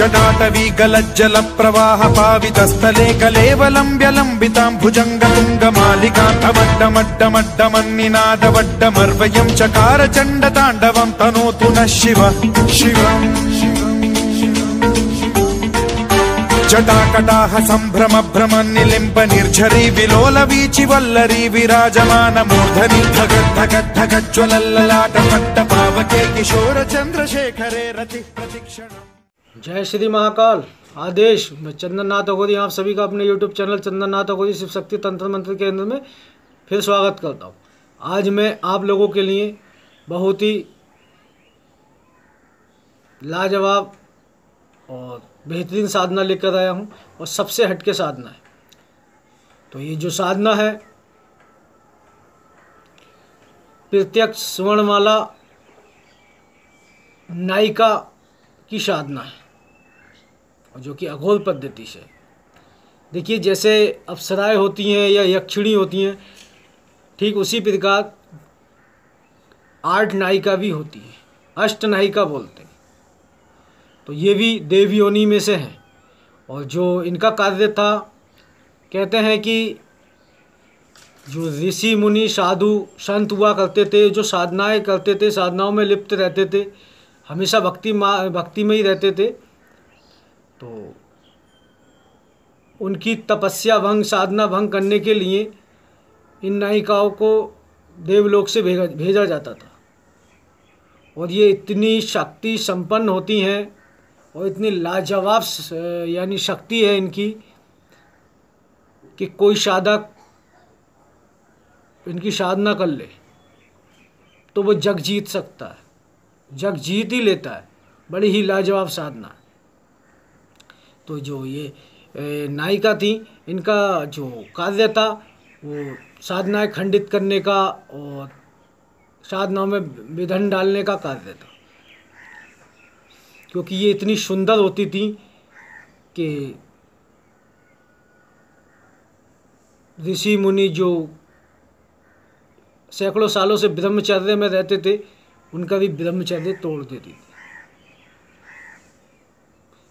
जटाटवी गलज्जल प्रवाह पावितस्थले कलेवलम्ब्यलम्बितां भुजङ्गतुङ्गमालिकाभवड्डमड्डमड्डमन्निनादवड्डमर्वयं चकार चण्डताण्डवं तनोतु नः शिव शिवम्। जटाकटाह सम्भ्रमभ्रमन्निलिम्ब निर्झरी विलोलवीचिवल्लरी विराजमानमूर्धनि धगद्धगद्धगज्ज्वलल्ललाटपट्टपावके किशोरचन्द्रशेखरे रतिः प्रतिक्षणम्। जय श्री महाकाल। आदेश मैं चंद्र नाथ अघोरी आप सभी का अपने YouTube चैनल चंद्र नाथ अघोरी शिव शक्ति तंत्र मंत्र केंद्र में फिर स्वागत करता हूं। आज मैं आप लोगों के लिए बहुत ही लाजवाब और बेहतरीन साधना लेकर आया हूं और सबसे हटके साधना है। तो ये जो साधना है प्रत्यक्ष स्वर्ण माला नायिका की साधना है और जो कि अघोर पद्धति से। देखिए जैसे अप्सराएं होती हैं या यक्षिणी होती हैं, ठीक उसी प्रकार आठ नायिका भी होती है, अष्ट नायिका बोलते हैं। तो ये भी देवी योनि में से हैं और जो इनका कार्य था, कहते हैं कि जो ऋषि मुनि साधु संत हुआ करते थे, जो साधनाएं करते थे, साधनाओं में लिप्त रहते थे, हमेशा भक्ति में ही रहते थे, तो उनकी तपस्या भंग साधना भंग करने के लिए इन नायिकाओं को देवलोक से भेजा जाता था। और ये इतनी शक्ति संपन्न होती हैं और इतनी लाजवाब यानी शक्ति है इनकी कि कोई साधक इनकी साधना कर ले तो वो जग जीत सकता है, जग जीत ही लेता है। बड़ी ही लाजवाब साधना। तो जो ये नायिका थी, इनका जो कार्य था वो साधनाएं खंडित करने का और साधनाओं में विघ्न डालने का कार्य था, क्योंकि ये इतनी सुंदर होती थी कि ऋषि मुनि जो सैकड़ों सालों से ब्रह्मचर्य में रहते थे, उनका भी ब्रह्मचर्य तोड़ देती थी,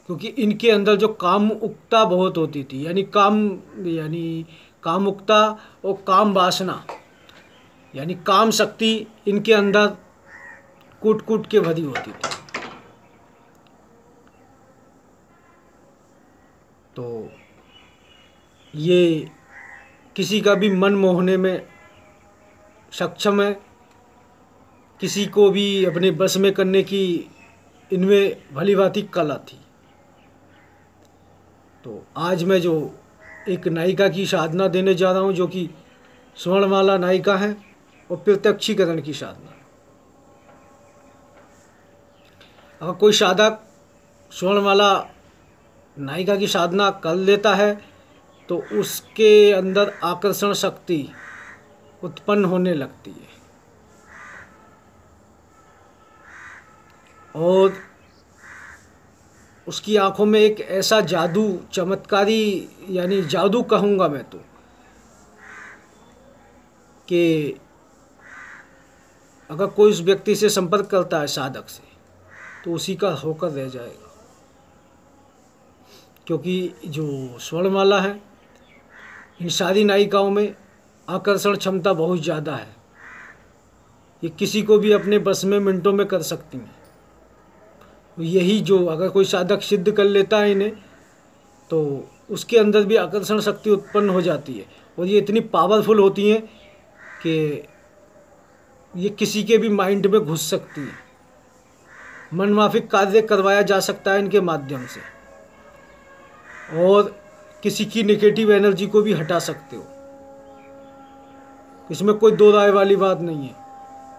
क्योंकि इनके अंदर जो कामुकता बहुत होती थी, यानी कामुकता और काम वासना यानी काम शक्ति इनके अंदर कूट कूट के भरी होती थी। तो ये किसी का भी मन मोहने में सक्षम है, किसी को भी अपने बस में करने की इनमें भलीभांति कला थी। तो आज मैं जो एक नायिका की साधना देने जा रहा हूँ, जो कि स्वर्णमाला नायिका है और प्रत्यक्षीकरण की साधना। अगर कोई साधक स्वर्णमाला नायिका की साधना कर लेता है तो उसके अंदर आकर्षण शक्ति उत्पन्न होने लगती है और उसकी आंखों में एक ऐसा जादू, चमत्कारी यानी जादू कहूँगा मैं तो, कि अगर कोई उस व्यक्ति से संपर्क करता है साधक से, तो उसी का होकर रह जाएगा। क्योंकि जो स्वर्णमाला है, इन सारी नायिकाओं में आकर्षण क्षमता बहुत ज़्यादा है, ये किसी को भी अपने बस में मिनटों में कर सकती हैं। यही जो अगर कोई साधक सिद्ध कर लेता है इन्हें, तो उसके अंदर भी आकर्षण शक्ति उत्पन्न हो जाती है और ये इतनी पावरफुल होती हैं कि ये किसी के भी माइंड में घुस सकती है। मनमाफिक कार्य करवाया जा सकता है इनके माध्यम से और किसी की नेगेटिव एनर्जी को भी हटा सकते हो, इसमें कोई दो राय वाली बात नहीं है,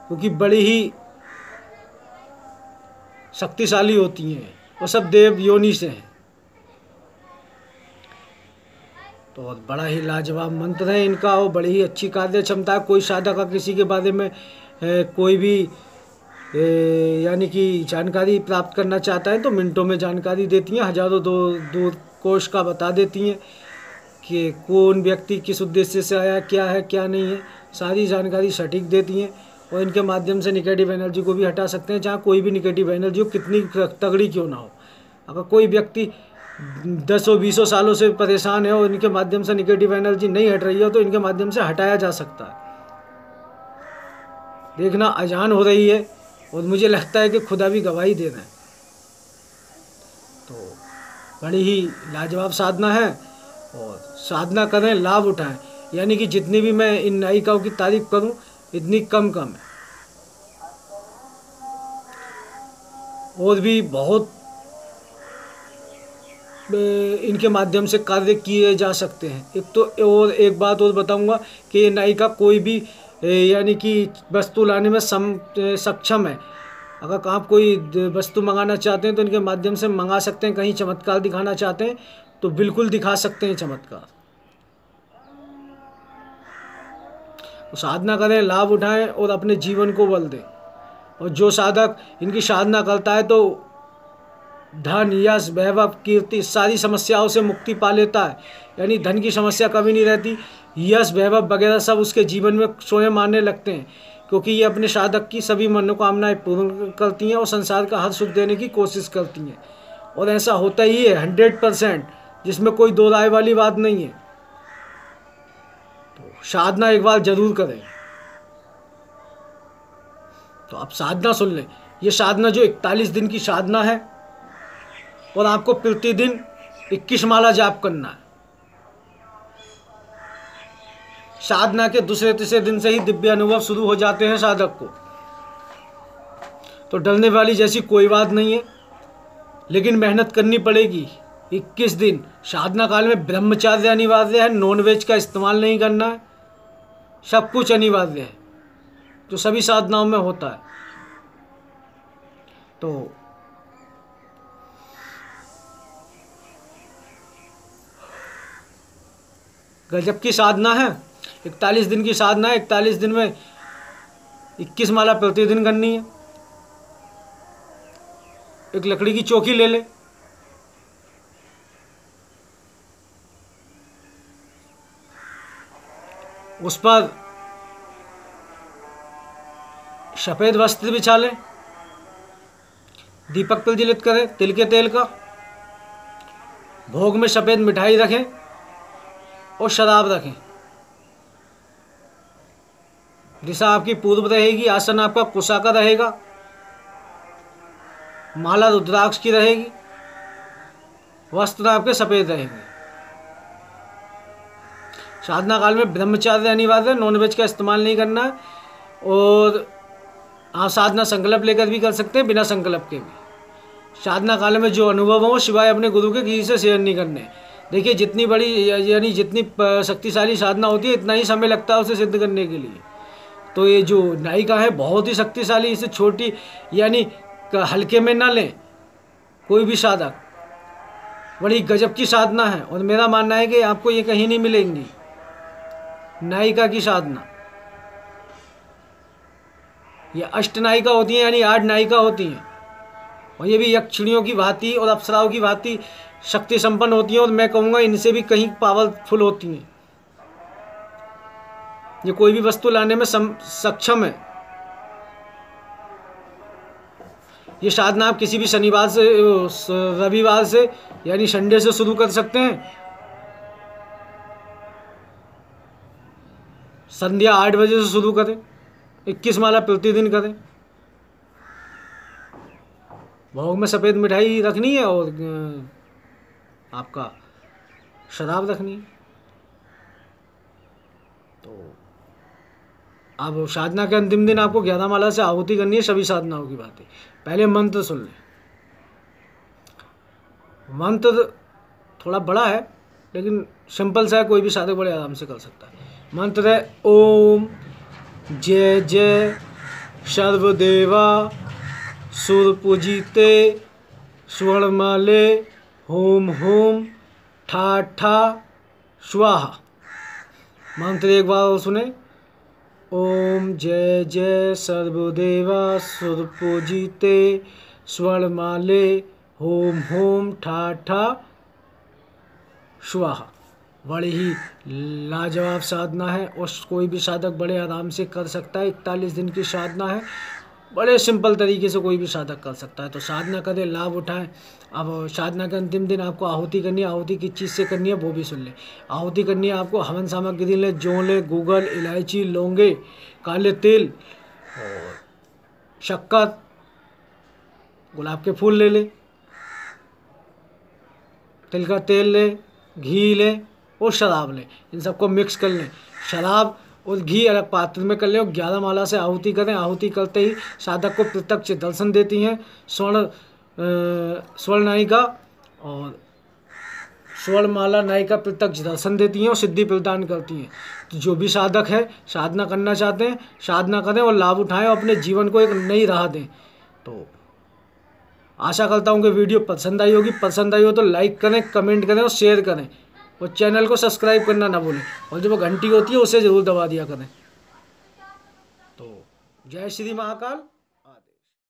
क्योंकि बड़ी ही शक्तिशाली होती हैं और सब देव योनि से हैं। तो बहुत बड़ा ही लाजवाब मंत्र है इनका और बड़ी ही अच्छी कार्य क्षमता है। कोई साधक का किसी के बारे में कोई भी यानी कि जानकारी प्राप्त करना चाहता है तो मिनटों में जानकारी देती हैं, हजारों दूर कोश का बता देती हैं कि कौन व्यक्ति किस उद्देश्य से आया, क्या है क्या नहीं है, सारी जानकारी सटीक देती हैं और इनके माध्यम से निगेटिव एनर्जी को भी हटा सकते हैं। जहाँ कोई भी निगेटिव एनर्जी हो, कितनी तगड़ी क्यों ना हो, अगर कोई व्यक्ति 10-20 सालों से परेशान है और इनके माध्यम से निगेटिव एनर्जी नहीं हट रही है तो इनके माध्यम से हटाया जा सकता है। देखना, अजान हो रही है और मुझे लगता है कि खुदा भी गवाही दे रहा है। तो बड़ी ही लाजवाब साधना है और साधना करें, लाभ उठाएं। यानी कि जितनी भी मैं इन नायिकाओं की तारीफ करूं इतनी कम है। और भी बहुत इनके माध्यम से कार्य किए जा सकते हैं। एक तो और एक बात और बताऊंगा कि ये नायिका कोई भी यानी कि वस्तु लाने में सक्षम है। अगर आप कोई वस्तु मंगाना चाहते हैं तो इनके माध्यम से मंगा सकते हैं। कहीं चमत्कार दिखाना चाहते हैं तो बिल्कुल दिखा सकते हैं चमत्कार। साधना करें, लाभ उठाएं और अपने जीवन को बल दें। और जो साधक इनकी साधना करता है तो धन, यश, वैभव, कीर्ति, सारी समस्याओं से मुक्ति पा लेता है। यानी धन की समस्या कभी नहीं रहती, यश, वैभव वगैरह सब उसके जीवन में स्वयं आने लगते हैं, क्योंकि ये अपने साधक की सभी मनोकामनाएं पूर्ण करती हैं और संसार का हर सुख देने की कोशिश करती हैं। और ऐसा होता ही है 100%, जिसमें कोई दो राय वाली बात नहीं है। तो साधना एक बार जरूर करें। तो आप साधना सुन लें। ये साधना जो 41 दिन की साधना है और आपको प्रतिदिन 21 माला जाप करना है। साधना के दूसरे तीसरे दिन से ही दिव्य अनुभव शुरू हो जाते हैं साधक को। तो डरने वाली जैसी कोई बात नहीं है, लेकिन मेहनत करनी पड़ेगी। 21 दिन साधना काल में ब्रह्मचर्य अनिवार्य है, नॉनवेज का इस्तेमाल नहीं करना है, सब कुछ अनिवार्य है, जो सभी साधनाओं में होता है। तो गजब की साधना है, 41 दिन की साधना है। 41 दिन में 21 माला प्रतिदिन करनी है। एक लकड़ी की चौकी ले ले, उस पर सफ़ेद वस्त्र बिछा लें, दीपक प्रज्वलित करें तिल के तेल का, भोग में सफ़ेद मिठाई रखें और शराब रखें। दिशा आपकी पूर्व रहेगी, आसन आपका कुशा का रहेगा, माला रुद्राक्ष की रहेगी, वस्त्र आपके सफ़ेद रहेंगे। साधना काल में ब्रह्मचर्य अनिवार्य है, नॉनवेज का इस्तेमाल नहीं करना है। और आप साधना संकल्प लेकर भी कर सकते हैं, बिना संकल्प के भी। साधना काल में जो अनुभव हो सिवाय अपने गुरु के किसी से शेयर नहीं करने। देखिए, जितनी बड़ी यानी जितनी शक्तिशाली साधना होती है इतना ही समय लगता है उसे सिद्ध करने के लिए। तो ये जो नायिका है बहुत ही शक्तिशाली, इसे छोटी यानी हल्के में ना लें कोई भी साधक। बड़ी गजब की साधना है और मेरा मानना है कि आपको ये कहीं नहीं मिलेंगी, नायिका की साधना। ये अष्ट नायिका होती हैं, यानी 8 नायिका होती हैं। और ये भी यक्षिणियों की भांति और अप्सराओं की भांति शक्ति संपन्न होती हैं और मैं कहूँगा इनसे भी कहीं पावरफुल होती हैं। ये कोई भी वस्तु लाने में सक्षम है। ये साधना आप किसी भी शनिवार से, रविवार से यानी संडे से शुरू कर सकते हैं। संध्या 8 बजे से शुरू करें, 21 माला प्रतिदिन करें, भोग में सफ़ेद मिठाई रखनी है और आपका शराब रखनी है। तो अब साधना के अंतिम दिन आपको 11 माला से आहुति करनी है। सभी साधनाओं की बातें पहले मंत्र सुन लें। मंत्र थोड़ा बड़ा है लेकिन सिंपल सा है, कोई भी साधक बड़े आराम से कर सकता है। मंत्र है ओम जय जय सर्वदेवा सुरपूजिते स्वर्णमाले होम होम ठा ठा स्वाहा। मंत्र एक बार और सुने। ओम जय जय सर्वदेवा सुरपूजिते स्वर्णमाले होम होम ठा ठा स्वाहा। बड़ी ही लाजवाब साधना है और कोई भी साधक बड़े आराम से कर सकता है। 41 दिन की साधना है बड़े सिंपल तरीके से कोई भी साधक कर सकता है। तो साधना करें, लाभ उठाएं। अब साधना के अंतिम दिन आपको आहुति करनी है, आहुति किस चीज़ से करनी है वो भी सुन लें। आहुति करनी है आपको हवन सामग्री लें, जोले, गूगल, इलायची, लौंगे, काले तेल और शक्कर, गुलाब के फूल ले लें, तिल का तेल लें, घी लें और शराब लें। इन सबको मिक्स कर लें। शराब और घी अलग पात्र में कर लें और 11 माला से आहुति करें। आहुति करते ही साधक को प्रत्यक्ष दर्शन देती हैं स्वर्ण नायिका और स्वर्ण माला नायिका प्रत्यक्ष दर्शन देती हैं और सिद्धि प्रदान करती हैं। तो जो भी साधक है साधना करना चाहते हैं, साधना करें और लाभ उठाएं और अपने जीवन को एक नई राह दें। तो आशा करता हूँ कि वीडियो पसंद आई होगी। पसंद आई हो तो लाइक करें, कमेंट करें और शेयर करें और चैनल को सब्सक्राइब करना ना भूलें और जो वो घंटी होती है उसे ज़रूर दबा दिया करें। तो जय श्री महाकाल।